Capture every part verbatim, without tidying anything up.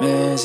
nightmares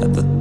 that the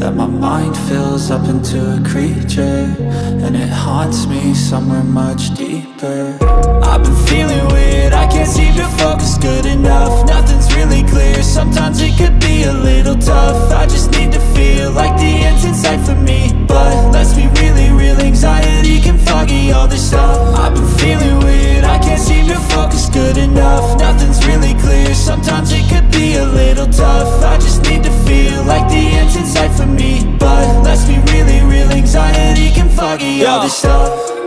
that my mind fills up into a creature, and it haunts me somewhere much deeper. I've been feeling weird, I can't seem to focus good enough, nothing's really clear, sometimes it could be a little tough. I just need to feel like the end's in sight for me, but let's be really real, anxiety can foggy all this stuff. I've been feeling weird, I can't seem to focus good enough, nothing's really clear, sometimes it could be a little tough. I just need to feel like the end's in sight for me, but let's be really real, anxiety can foggy all this stuff.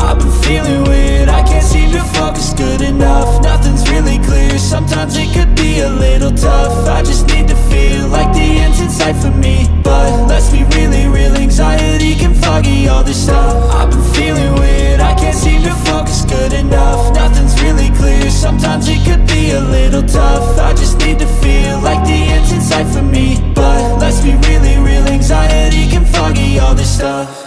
I've been feeling weird, I can't seem to focus good enough. Nothing's really clear, sometimes it could be a little tough. I just need to feel like the end's in sight for me, but let's be really real, anxiety can foggy all this stuff. I've been feeling weird, I can't seem to focus good enough. Nothing's really clear, sometimes it could be a little tough. I just need to feel like the end's in sight for me, but let's be really real, anxiety can foggy all this stuff.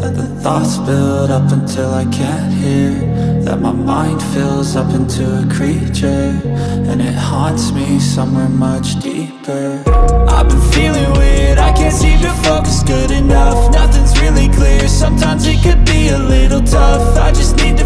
that the thoughts build up until I can't hear, that my mind fills up into a creature and it haunts me somewhere much deeper. I've been feeling weird, I can't seem to focus good enough. Nothing's really clear, sometimes it could be a little tough. I just need to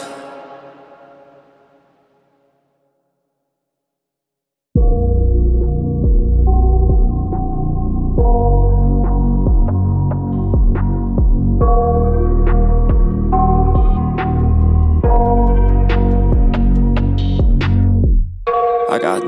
Got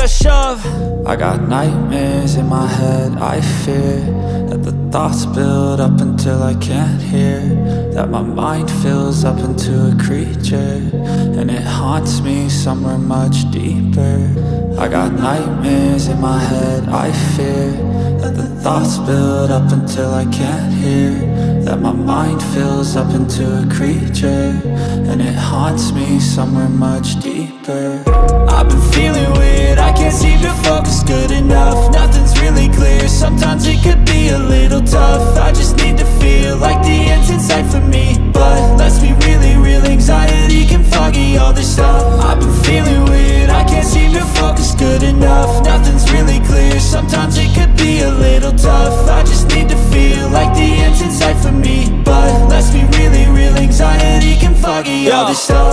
I shove. I got nightmares in my head, I fear that the thoughts build up until I can't hear, that my mind fills up into a creature, and it haunts me somewhere much deeper. I got nightmares in my head, I fear that the thoughts build up until I can't hear, that my mind fills up into a creature, and it haunts me somewhere much deeper. I've been feeling weird, I can't seem to focus good enough, nothing's really clear, sometimes it could be a little tough. I just need to feel like the end's in sight for me, but let's be really real, anxiety can foggy all this stuff. I've been feeling weird, I can't seem to focus good enough, nothing's really clear, sometimes it could be a little tough. I just need to feel like the end's in sight for me, but let's be really real, anxiety can foggy all this stuff.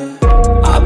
I've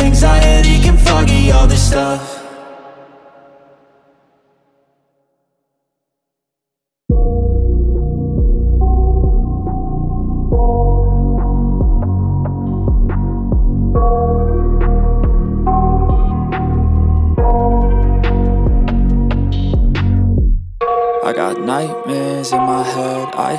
anxiety can foggy all this stuff. Nightmares in my head, I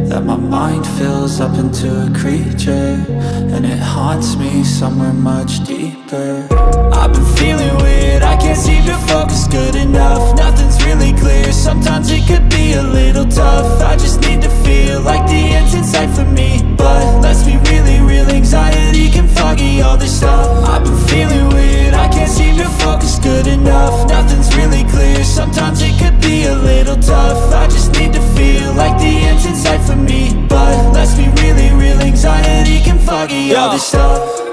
that my mind fills up into a creature, and it haunts me somewhere much deeper. I've been feeling weird, I can't seem to focus good enough, nothing's really clear, sometimes it could be a little tough. I just need to feel like the end's in sight for me, but let's be really real, anxiety can foggy all this stuff. I've been feeling weird, I can't seem to focus good enough, nothing's really clear, sometimes it could be a little tough. I just need to feel like the end's in sight for me, but let's be really real, anxiety can foggy all this stuff.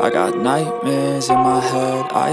I got nightmares in my head, I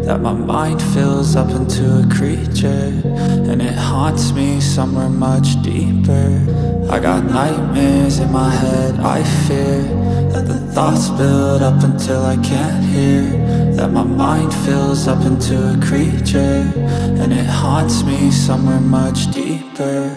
that my mind fills up into a creature and it haunts me somewhere much deeper. I got nightmares in my head, I fear that the thoughts build up until I can't hear, that my mind fills up into a creature and it haunts me somewhere much deeper.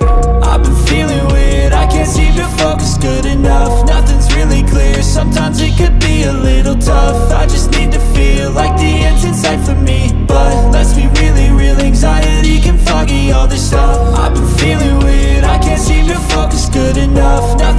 I've been feeling weird, I can't seem to focus good enough. Nothing's really clear, sometimes it could be a little tough. I just need to feel like the end's in sight for me, but let's be really real, anxiety can foggy all this stuff. I've been feeling weird, I can't seem to focus good enough.